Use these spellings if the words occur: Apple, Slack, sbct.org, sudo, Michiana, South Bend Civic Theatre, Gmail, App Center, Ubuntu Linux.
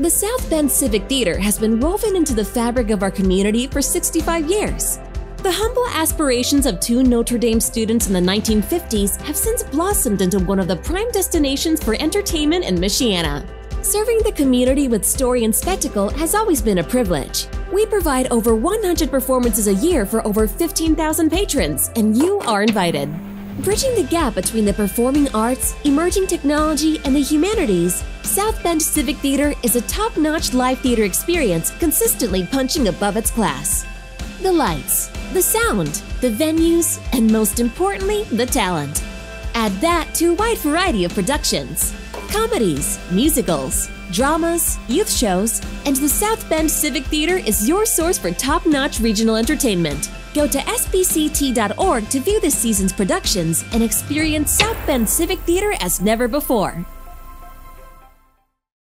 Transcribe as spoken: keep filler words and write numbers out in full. The South Bend Civic Theatre has been woven into the fabric of our community for sixty-five years. The humble aspirations of two Notre Dame students in the nineteen fifties have since blossomed into one of the prime destinations for entertainment in Michiana. Serving the community with story and spectacle has always been a privilege. We provide over one hundred performances a year for over fifteen thousand patrons, and you are invited. Bridging the gap between the performing arts, emerging technology, and the humanities, South Bend Civic Theatre is a top-notch live theatre experience consistently punching above its class. The lights, the sound, the venues, and most importantly, the talent. Add that to a wide variety of productions: comedies, musicals, dramas, youth shows, and the South Bend Civic Theatre is your source for top-notch regional entertainment. Go to S B C T dot org to view this season's productions and experience South Bend Civic Theatre as never before.